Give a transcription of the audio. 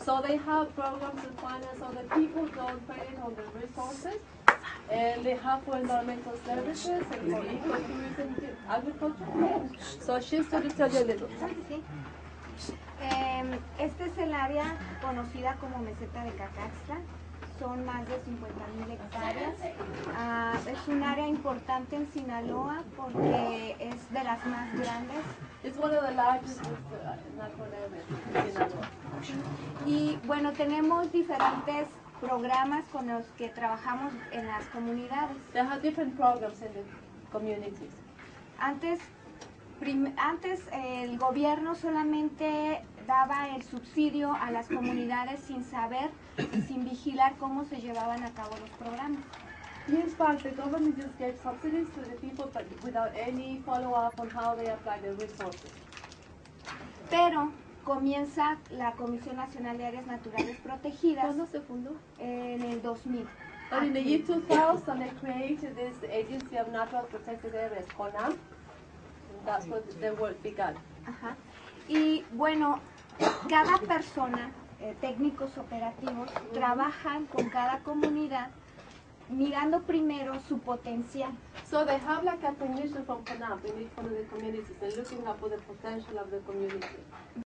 So they have programs to finance other people, don't pay on the resources. And they have for environmental services and for ecotourism agriculture. So she's to tell you a little. Este es el área conocida como Meseta de Cacaxtla. Son más de 50,000 hectáreas. Es un área importante en Sinaloa porque es de las más grandes. Es una de las largest naturales en Sinaloa. Y bueno, tenemos diferentes programas con los que trabajamos en las comunidades. There are different programs in the communities. Antes el gobierno solamente daba el subsidio a las comunidades sin saber, sin vigilar cómo se llevaban a cabo los programas. Yes, but the government just gave subsidies to the people, but without any follow-up on how they apply their resources. Pero comienza la Comisión Nacional de Áreas Naturales Protegidas. ¿Cuándo se fundó? En el 2000. But in the year 2000 they created this Agency of Natural Protected Areas, CONAM. That's what the work began. Ajá. Y bueno, cada persona, técnicos operativos, trabajan con cada comunidad mirando primero su potencial. So they have like a technician from CONAM, they meet one of the communities and looking up for the potential of the community.